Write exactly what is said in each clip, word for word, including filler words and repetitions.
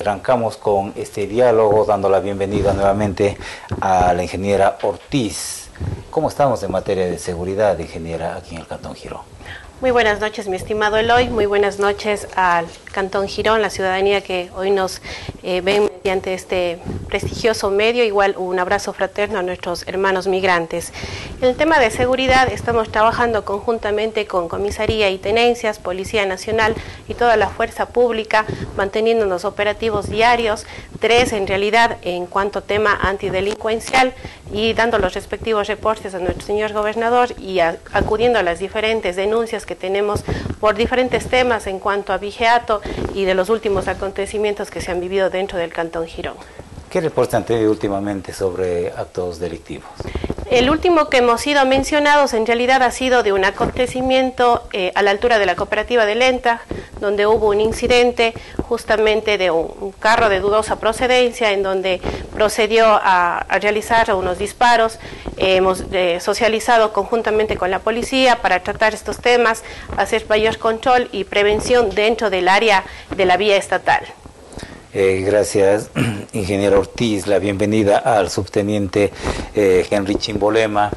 Arrancamos con este diálogo dando la bienvenida nuevamente a la ingeniera Ortiz. ¿Cómo estamos en materia de seguridad, ingeniera, aquí en el Cantón Girón? Muy buenas noches, mi estimado Eloy. Muy buenas noches al Cantón Girón, la ciudadanía que hoy nos eh, ven mediante este prestigioso medio. Igual un abrazo fraterno a nuestros hermanos migrantes. En el tema de seguridad estamos trabajando conjuntamente con comisaría y tenencias, Policía Nacional y toda la fuerza pública, manteniendo los operativos diarios, tres en realidad en cuanto a tema antidelincuencial, y dando los respectivos reportes a nuestro señor gobernador y a, acudiendo a las diferentes denuncias que tenemos por diferentes temas en cuanto a vigeato y de los últimos acontecimientos que se han vivido dentro del Cantón Girón. ¿Qué reportes han tenido últimamente sobre actos delictivos? El último que hemos sido mencionados en realidad ha sido de un acontecimiento eh, a la altura de la cooperativa de ENTAG, donde hubo un incidente justamente de un, un carro de dudosa procedencia en donde procedió a, a realizar unos disparos. Eh, hemos eh, socializado conjuntamente con la policía para tratar estos temas, hacer mayor control y prevención dentro del área de la vía estatal. Eh, gracias, ingeniero Ortiz. La bienvenida al subteniente eh, Henry Chimbolema.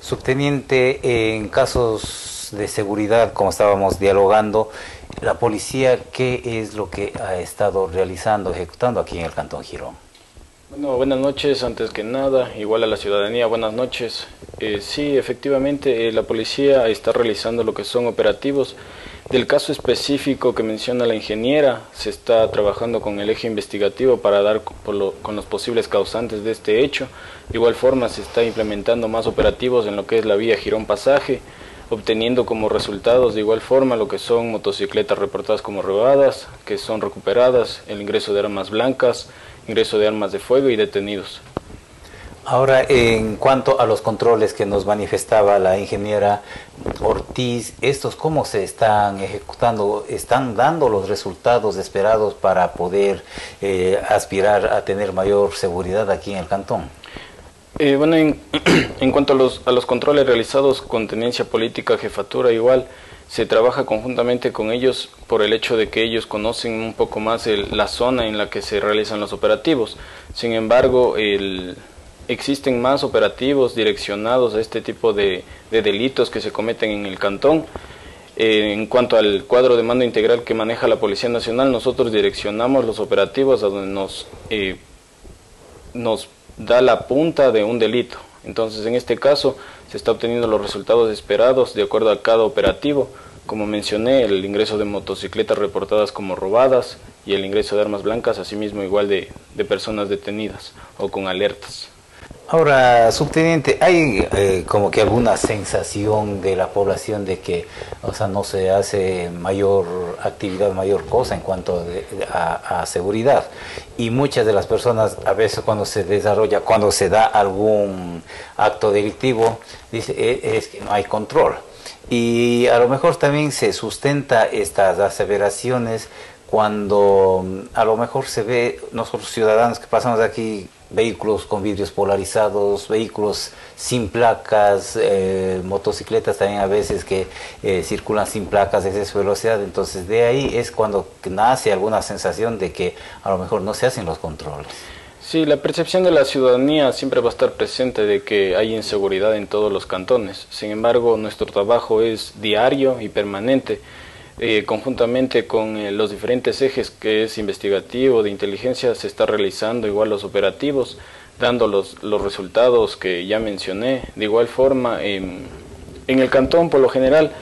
Subteniente, eh, en casos de seguridad, como estábamos dialogando, la policía, ¿qué es lo que ha estado realizando, ejecutando aquí en el Cantón Girón? Bueno, buenas noches, antes que nada, igual a la ciudadanía, buenas noches. Eh, sí, efectivamente, eh, la policía está realizando lo que son operativos. Del caso específico que menciona la ingeniera, se está trabajando con el eje investigativo para dar por lo, con los posibles causantes de este hecho. De igual forma se está implementando más operativos en lo que es la vía Girón Pasaje, obteniendo como resultados de igual forma lo que son motocicletas reportadas como robadas, que son recuperadas, el ingreso de armas blancas, ingreso de armas de fuego y detenidos. Ahora, en cuanto a los controles que nos manifestaba la ingeniera Ortiz, ¿estos cómo se están ejecutando? ¿Están dando los resultados esperados para poder eh, aspirar a tener mayor seguridad aquí en el cantón? Eh, bueno, en, en cuanto a los, a los controles realizados con tenencia política, jefatura, igual se trabaja conjuntamente con ellos por el hecho de que ellos conocen un poco más el, la zona en la que se realizan los operativos. Sin embargo, el... existen más operativos direccionados a este tipo de, de delitos que se cometen en el cantón. Eh, en cuanto al cuadro de mando integral que maneja la Policía Nacional, nosotros direccionamos los operativos a donde nos, eh, nos da la punta de un delito. Entonces, en este caso, se está obteniendo los resultados esperados de acuerdo a cada operativo. Como mencioné, el ingreso de motocicletas reportadas como robadas y el ingreso de armas blancas, asimismo igual de, de personas detenidas o con alertas. Ahora, subteniente, hay eh, como que alguna sensación de la población de que, o sea, no se hace mayor actividad, mayor cosa en cuanto de, a, a seguridad. Y muchas de las personas, a veces cuando se desarrolla, cuando se da algún acto delictivo, dice eh, es que no hay control. Y a lo mejor también se sustenta estas aseveraciones cuando a lo mejor se ve nosotros ciudadanos que pasamos de aquí, vehículos con vidrios polarizados, vehículos sin placas, eh, motocicletas también a veces que eh, circulan sin placas, exceso de velocidad. Entonces de ahí es cuando nace alguna sensación de que a lo mejor no se hacen los controles. Sí, la percepción de la ciudadanía siempre va a estar presente de que hay inseguridad en todos los cantones. Sin embargo, nuestro trabajo es diario y permanente. Eh, conjuntamente con eh, los diferentes ejes que es investigativo, de inteligencia, se está realizando igual los operativos, dando los, los resultados que ya mencioné. De igual forma, eh, en el cantón por lo general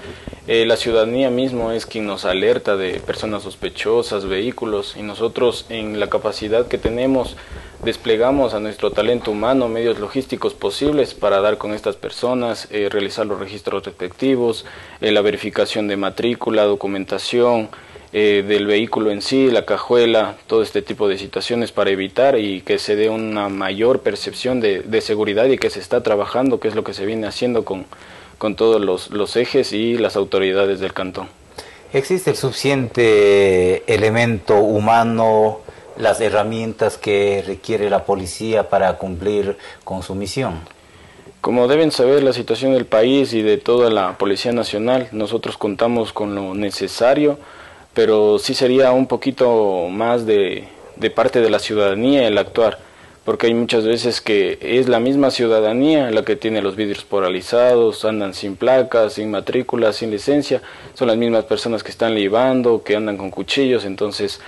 eh, la ciudadanía mismo es quien nos alerta de personas sospechosas, vehículos, y nosotros en la capacidad que tenemos desplegamos a nuestro talento humano medios logísticos posibles para dar con estas personas, eh, realizar los registros respectivos, eh, la verificación de matrícula, documentación eh, del vehículo en sí, la cajuela, todo este tipo de situaciones para evitar y que se dé una mayor percepción de, de seguridad y que se está trabajando, que es lo que se viene haciendo con, con todos los, los ejes y las autoridades del cantón. ¿Existe el suficiente elemento humano, las herramientas que requiere la policía para cumplir con su misión? Como deben saber, la situación del país y de toda la Policía Nacional, nosotros contamos con lo necesario, pero sí sería un poquito más de, de parte de la ciudadanía el actuar, porque hay muchas veces que es la misma ciudadanía la que tiene los vidrios polarizados, andan sin placas, sin matrícula, sin licencia, son las mismas personas que están libando, que andan con cuchillos. Entonces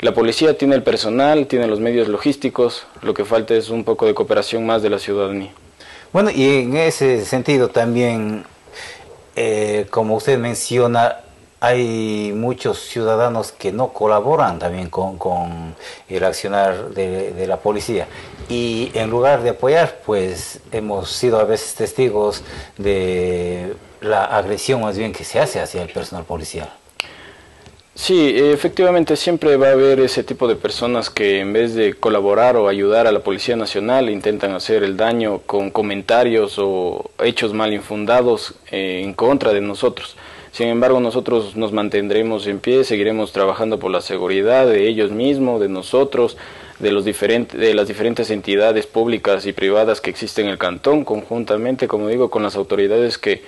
la policía tiene el personal, tiene los medios logísticos, lo que falta es un poco de cooperación más de la ciudadanía. Bueno, y en ese sentido también, eh, como usted menciona, hay muchos ciudadanos que no colaboran también con, con el accionar de, de la policía. Y en lugar de apoyar, pues hemos sido a veces testigos de la agresión más bien que se hace hacia el personal policial. Sí, efectivamente siempre va a haber ese tipo de personas que en vez de colaborar o ayudar a la Policía Nacional intentan hacer el daño con comentarios o hechos mal infundados eh, en contra de nosotros. Sin embargo, nosotros nos mantendremos en pie, seguiremos trabajando por la seguridad de ellos mismos, de nosotros, de, los diferentes, de las diferentes entidades públicas y privadas que existen en el cantón, conjuntamente, como digo, con las autoridades que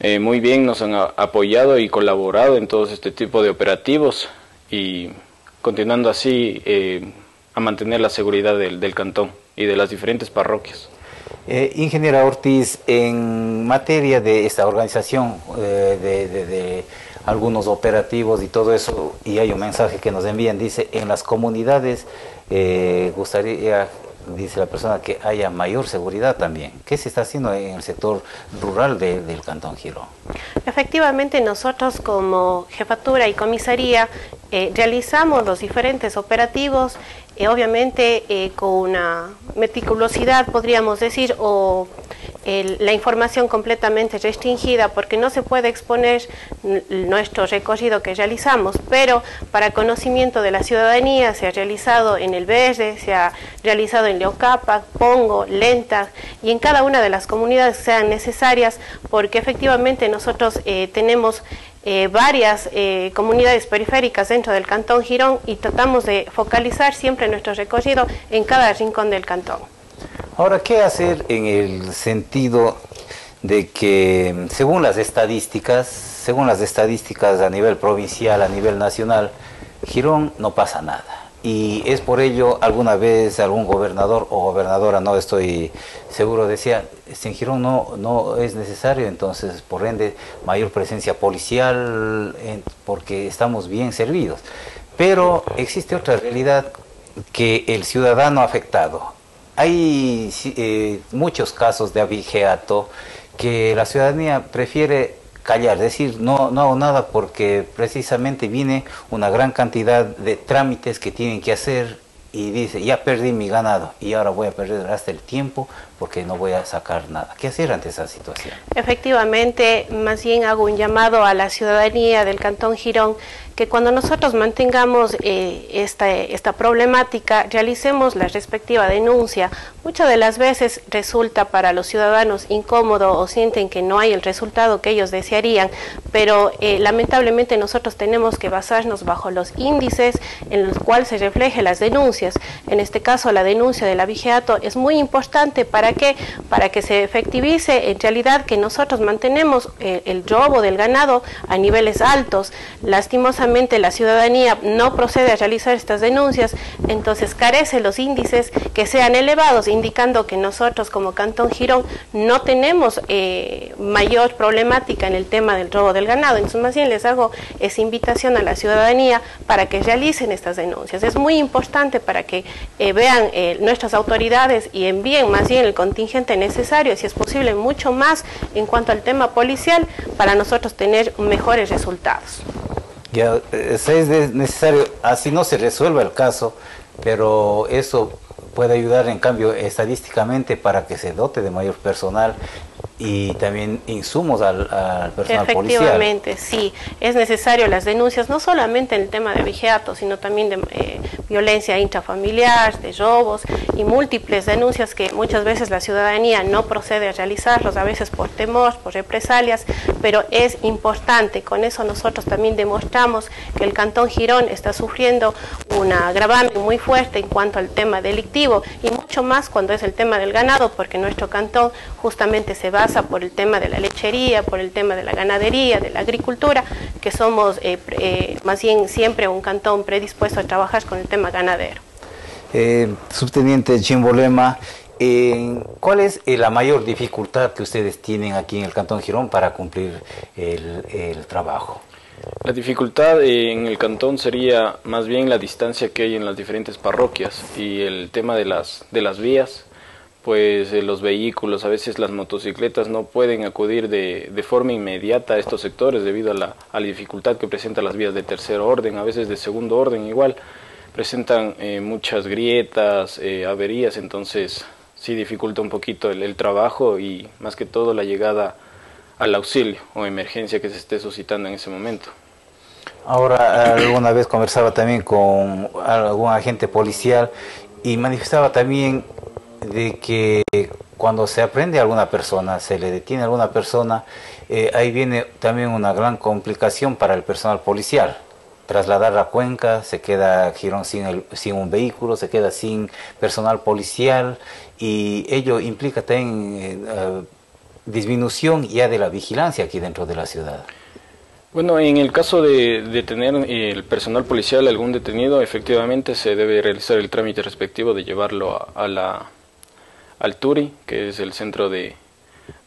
eh, muy bien nos han apoyado y colaborado en todo este tipo de operativos, y continuando así eh, a mantener la seguridad del, del cantón y de las diferentes parroquias. Eh, ingeniera Ortiz, en materia de esta organización eh, de, de, de algunos operativos y todo eso, y hay un mensaje que nos envían, dice, en las comunidades eh, gustaría, dice la persona, que haya mayor seguridad también. ¿Qué se está haciendo en el sector rural de, del Cantón Girón? Efectivamente, nosotros como jefatura y comisaría eh, realizamos los diferentes operativos, eh, obviamente eh, con una meticulosidad, podríamos decir, o eh, la información completamente restringida, porque no se puede exponer nuestro recorrido que realizamos, pero para conocimiento de la ciudadanía se ha realizado en el Verde, se ha realizado en Leocapa, Pongo, Lenta, y en cada una de las comunidades sean necesarias, porque efectivamente nosotros eh, tenemos eh, varias eh, comunidades periféricas dentro del Cantón Girón y tratamos de focalizar siempre nuestro recorrido en cada rincón del cantón. Ahora, ¿qué hacer en el sentido de que según las estadísticas, según las estadísticas a nivel provincial, a nivel nacional, Girón no pasa nada? Y es por ello, alguna vez algún gobernador o gobernadora, no estoy seguro, decía, en Girón no, no es necesario, entonces por ende mayor presencia policial, en, porque estamos bien servidos. Pero existe otra realidad, que el ciudadano afectado. Hay eh, muchos casos de abigeato que la ciudadanía prefiere callar, decir no, no hago nada, porque precisamente viene una gran cantidad de trámites que tienen que hacer y dice, ya perdí mi ganado y ahora voy a perder hasta el tiempo porque no voy a sacar nada. ¿Qué hacer ante esa situación? Efectivamente, más bien hago un llamado a la ciudadanía del Cantón Girón, que cuando nosotros mantengamos eh, esta, esta problemática, realicemos la respectiva denuncia. Muchas de las veces resulta para los ciudadanos incómodo o sienten que no hay el resultado que ellos desearían, pero eh, lamentablemente nosotros tenemos que basarnos bajo los índices en los cuales se reflejen las denuncias. En este caso, la denuncia del abigeato es muy importante. ¿Para qué? Para que se efectivice en realidad que nosotros mantenemos eh, el robo del ganado a niveles altos. Lastimosamente, la ciudadanía no procede a realizar estas denuncias, entonces carece los índices que sean elevados, indicando que nosotros como Cantón Girón no tenemos eh, mayor problemática en el tema del robo del ganado. Entonces más bien les hago esa invitación a la ciudadanía para que realicen estas denuncias. Es muy importante para que eh, vean eh, nuestras autoridades y envíen más bien el contingente necesario, si es posible mucho más en cuanto al tema policial, para nosotros tener mejores resultados. Ya, es necesario, así no se resuelva el caso, pero eso puede ayudar en cambio estadísticamente para que se dote de mayor personal y también insumos al, al personal policial. Efectivamente, sí, es necesario las denuncias, no solamente en el tema de abigeato, sino también de eh, violencia intrafamiliar, de robos y múltiples denuncias que muchas veces la ciudadanía no procede a realizarlos, a veces por temor, por represalias, pero es importante. Con eso nosotros también demostramos que el Cantón Girón está sufriendo un gravamen muy fuerte en cuanto al tema delictivo, y mucho más cuando es el tema del ganado, porque nuestro cantón justamente se va por el tema de la lechería, por el tema de la ganadería, de la agricultura, que somos eh, eh, más bien siempre un cantón predispuesto a trabajar con el tema ganadero. eh, subteniente Chimbolema, eh, ¿cuál es eh, la mayor dificultad que ustedes tienen aquí en el Cantón Girón para cumplir el, el trabajo? La dificultad en el cantón sería más bien la distancia que hay en las diferentes parroquias y el tema de las, de las vías, pues los vehículos, a veces las motocicletas no pueden acudir de, de forma inmediata a estos sectores debido a la, a la dificultad que presentan las vías de tercer orden, a veces de segundo orden igual, presentan eh, muchas grietas, eh, averías, entonces sí dificulta un poquito el, el trabajo y más que todo la llegada al auxilio o emergencia que se esté suscitando en ese momento. Ahora, alguna vez conversaba también con algún agente policial y manifestaba también de que cuando se aprende a alguna persona, se le detiene a alguna persona, eh, ahí viene también una gran complicación para el personal policial. Trasladar a Cuenca, se queda Girón sin, el, sin un vehículo, se queda sin personal policial y ello implica también... Eh, disminución ya de la vigilancia aquí dentro de la ciudad. Bueno, en el caso de, de tener el personal policial algún detenido, efectivamente se debe realizar el trámite respectivo de llevarlo a, a la, al Turi, que es el centro de,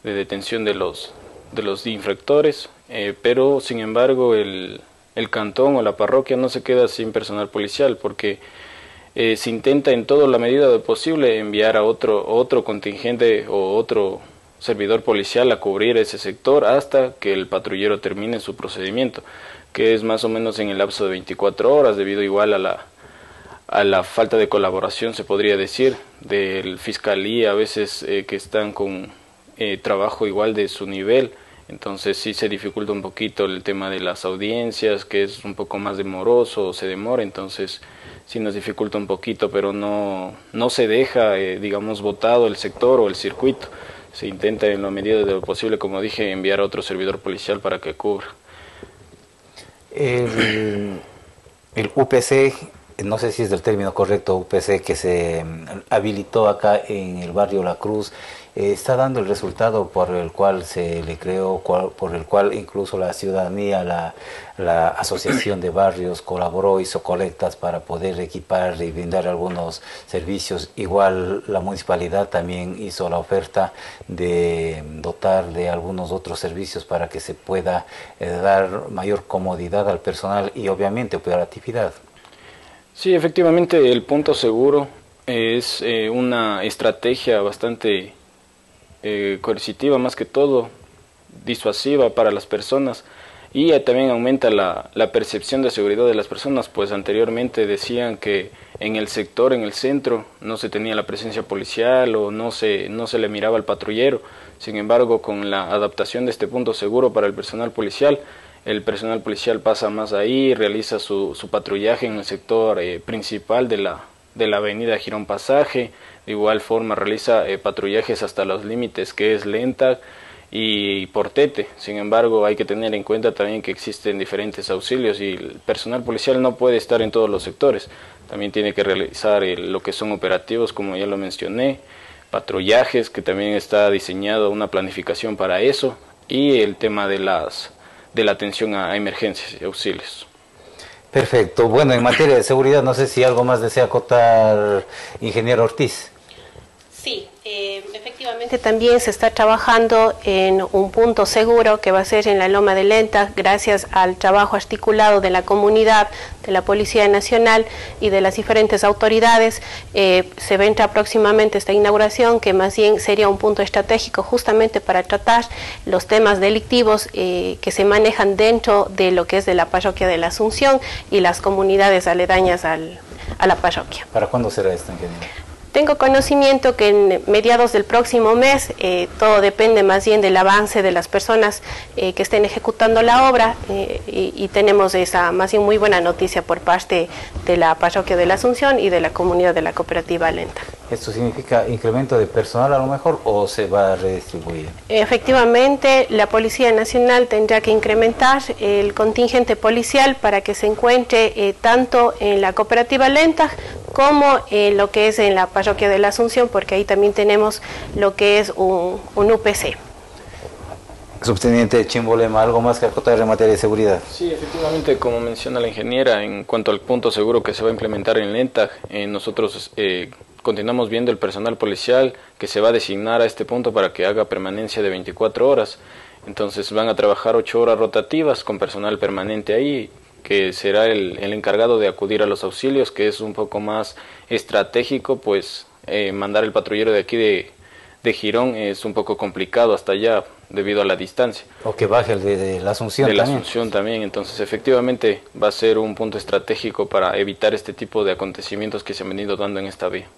de detención de los, de los infractores, eh, pero sin embargo el, el cantón o la parroquia no se queda sin personal policial porque eh, se intenta en toda la medida de posible enviar a otro, otro contingente o otro servidor policial a cubrir ese sector hasta que el patrullero termine su procedimiento, que es más o menos en el lapso de veinticuatro horas, debido igual a la, a la falta de colaboración, se podría decir, del fiscalía, a veces eh, que están con eh, trabajo igual de su nivel, entonces sí se dificulta un poquito el tema de las audiencias, que es un poco más demoroso, o se demora, entonces sí nos dificulta un poquito, pero no, no se deja, eh, digamos, botado el sector o el circuito. Se intenta en la medida de lo posible, como dije, enviar a otro servidor policial para que cubra. El, el U P C, no sé si es el término correcto, U P C, que se habilitó acá en el barrio La Cruz, eh, está dando el resultado por el cual se le creó, cual, por el cual incluso la ciudadanía, la, la asociación de barrios colaboró, hizo colectas para poder equipar y brindar algunos servicios. Igual la municipalidad también hizo la oferta de dotar de algunos otros servicios para que se pueda eh, dar mayor comodidad al personal y obviamente operatividad. Sí, efectivamente el punto seguro es eh, una estrategia bastante eh, coercitiva, más que todo disuasiva para las personas y eh, también aumenta la, la percepción de seguridad de las personas, pues anteriormente decían que en el sector, en el centro, no se tenía la presencia policial o no se, no se le miraba al patrullero. Sin embargo, con la adaptación de este punto seguro para el personal policial, el personal policial pasa más ahí, realiza su, su patrullaje en el sector eh, principal de la, de la avenida Girón Pasaje, de igual forma realiza eh, patrullajes hasta los límites que es Lenta y Portete. Sin embargo, hay que tener en cuenta también que existen diferentes auxilios y el personal policial no puede estar en todos los sectores, también tiene que realizar eh, lo que son operativos, como ya lo mencioné, patrullajes, que también está diseñado una planificación para eso, y el tema de las... de la atención a emergencias y auxilios. Perfecto. Bueno, en materia de seguridad, no sé si algo más desea acotar, ingeniero Ortiz. Sí, eh, efectivamente también se está trabajando en un punto seguro que va a ser en la Loma de Lenta, gracias al trabajo articulado de la comunidad, de la Policía Nacional y de las diferentes autoridades. Eh, se vendrá próximamente esta inauguración, que más bien sería un punto estratégico justamente para tratar los temas delictivos eh, que se manejan dentro de lo que es de la parroquia de la Asunción y las comunidades aledañas al, a la parroquia. ¿Para cuándo será esto, ingeniero? Tengo conocimiento que en mediados del próximo mes, eh, todo depende más bien del avance de las personas eh, que estén ejecutando la obra eh, y, y tenemos esa más bien muy buena noticia por parte de la parroquia de la Asunción y de la comunidad de la cooperativa Lenta. ¿Esto significa incremento de personal a lo mejor o se va a redistribuir? Efectivamente, la Policía Nacional tendrá que incrementar el contingente policial para que se encuentre eh, tanto en la cooperativa Lenta como en lo que es en la parroquia de la Asunción, porque ahí también tenemos lo que es un, un U P C. Subteniente Chimbolema, ¿algo más que acotar en materia de seguridad? Sí, efectivamente, como menciona la ingeniera, en cuanto al punto seguro que se va a implementar en ENTAG, eh, nosotros eh, continuamos viendo el personal policial que se va a designar a este punto para que haga permanencia de veinticuatro horas. Entonces van a trabajar ocho horas rotativas con personal permanente ahí, que será el, el encargado de acudir a los auxilios, que es un poco más estratégico, pues eh, mandar el patrullero de aquí de, de Girón es un poco complicado hasta allá, debido a la distancia. O que baje el de, de la Asunción de la también. Asunción también, entonces efectivamente va a ser un punto estratégico para evitar este tipo de acontecimientos que se han venido dando en esta vía.